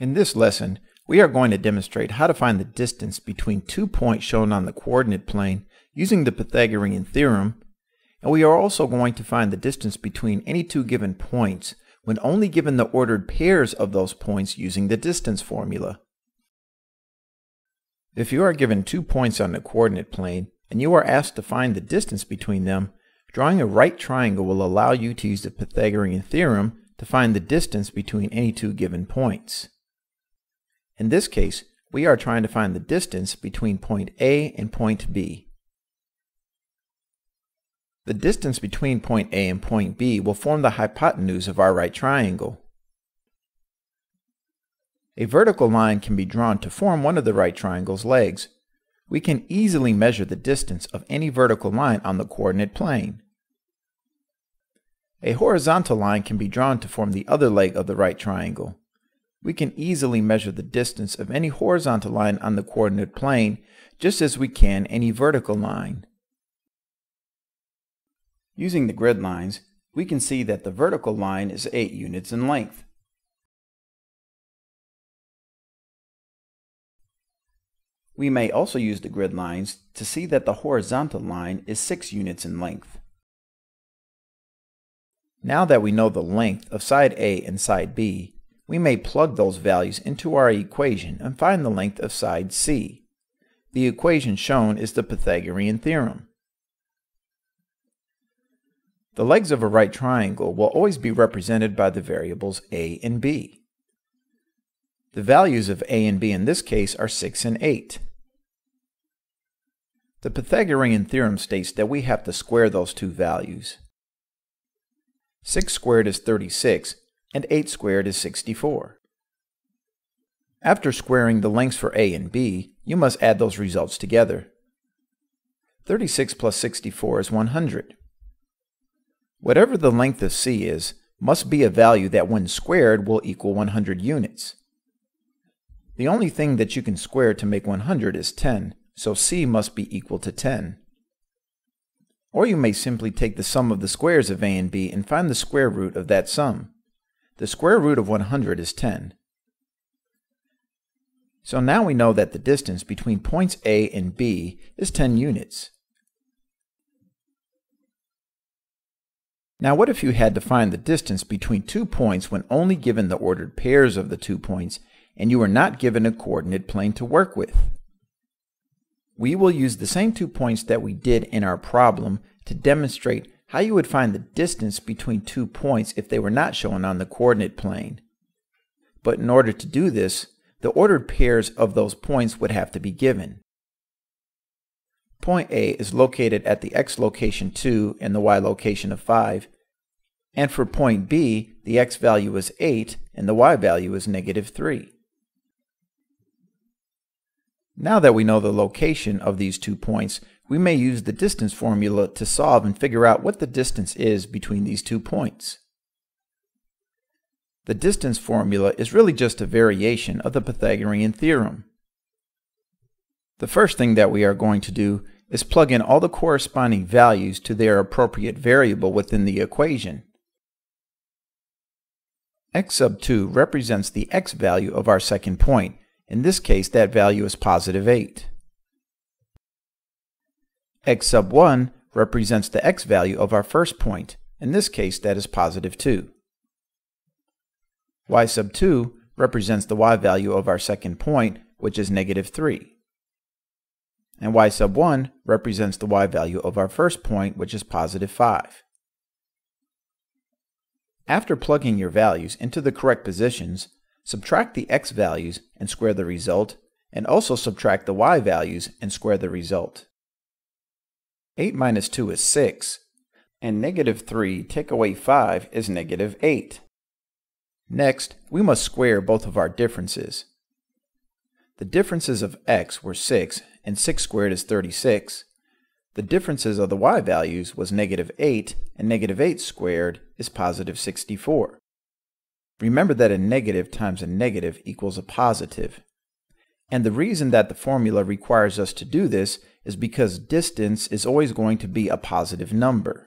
In this lesson, we are going to demonstrate how to find the distance between 2 points shown on the coordinate plane using the Pythagorean theorem, and we are also going to find the distance between any two given points when only given the ordered pairs of those points using the distance formula. If you are given 2 points on the coordinate plane and you are asked to find the distance between them, drawing a right triangle will allow you to use the Pythagorean theorem to find the distance between any two given points. In this case, we are trying to find the distance between point A and point B. The distance between point A and point B will form the hypotenuse of our right triangle. A vertical line can be drawn to form one of the right triangle's legs. We can easily measure the distance of any vertical line on the coordinate plane. A horizontal line can be drawn to form the other leg of the right triangle. We can easily measure the distance of any horizontal line on the coordinate plane, just as we can any vertical line. Using the grid lines, we can see that the vertical line is 8 units in length. We may also use the grid lines to see that the horizontal line is 6 units in length. Now that we know the length of side A and side B, we may plug those values into our equation and find the length of side C. The equation shown is the Pythagorean theorem. The legs of a right triangle will always be represented by the variables a and b. The values of a and b in this case are 6 and 8. The Pythagorean theorem states that we have to square those two values. 6 squared is 36. And 8 squared is 64. After squaring the lengths for a and b, you must add those results together. 36 plus 64 is 100. Whatever the length of c is, must be a value that when squared will equal 100 units. The only thing that you can square to make 100 is 10, so c must be equal to 10. Or you may simply take the sum of the squares of a and b and find the square root of that sum. The square root of 100 is 10. So now we know that the distance between points A and B is 10 units. Now what if you had to find the distance between 2 points when only given the ordered pairs of the 2 points and you were not given a coordinate plane to work with? We will use the same 2 points that we did in our problem to demonstrate how you would find the distance between 2 points if they were not shown on the coordinate plane. But in order to do this, the ordered pairs of those points would have to be given. Point A is located at the x location 2 and the y location of 5, and for point B, the x value is 8 and the y value is -3. Now that we know the location of these 2 points, we may use the distance formula to solve and figure out what the distance is between these 2 points. The distance formula is really just a variation of the Pythagorean theorem. The first thing that we are going to do is plug in all the corresponding values to their appropriate variable within the equation. X sub 2 represents the x value of our second point. In this case, that value is positive 8. X sub 1 represents the x value of our first point. In this case, that is positive 2. Y sub 2 represents the y value of our second point, which is -3. And y sub 1 represents the y value of our first point, which is positive 5. After plugging your values into the correct positions, subtract the x values and square the result, and also subtract the y values and square the result. 8 minus 2 is 6, and -3 take away 5 is -8. Next, we must square both of our differences. The differences of x were 6, and 6 squared is 36. The differences of the y values was -8, and -8 squared is positive 64. Remember that a negative times a negative equals a positive. And the reason that the formula requires us to do this is because distance is always going to be a positive number.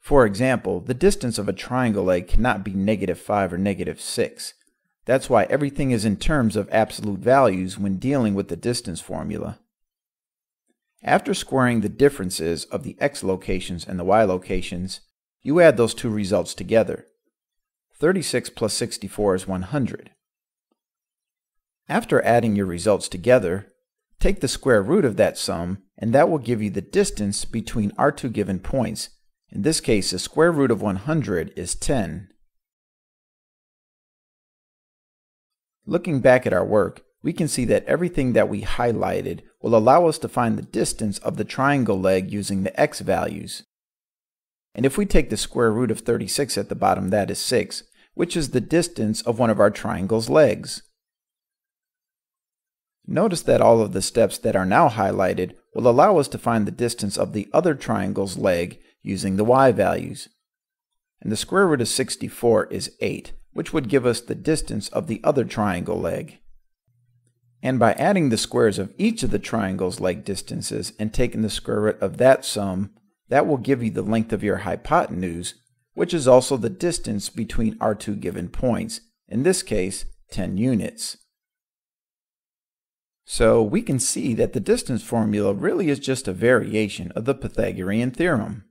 For example, the distance of a triangle leg cannot be -5 or -6. That's why everything is in terms of absolute values when dealing with the distance formula. After squaring the differences of the x locations and the y locations, you add those two results together. 36 plus 64 is 100. After adding your results together, take the square root of that sum, and that will give you the distance between our two given points. In this case, the square root of 100 is 10. Looking back at our work, we can see that everything that we highlighted will allow us to find the distance of the triangle leg using the x values. And if we take the square root of 36 at the bottom, that is 6, which is the distance of one of our triangle's legs. Notice that all of the steps that are now highlighted will allow us to find the distance of the other triangle's leg using the y values. And the square root of 64 is 8, which would give us the distance of the other triangle leg. And by adding the squares of each of the triangle's leg distances and taking the square root of that sum, that will give you the length of your hypotenuse, which is also the distance between our two given points, in this case, 10 units. So we can see that the distance formula really is just a variation of the Pythagorean theorem.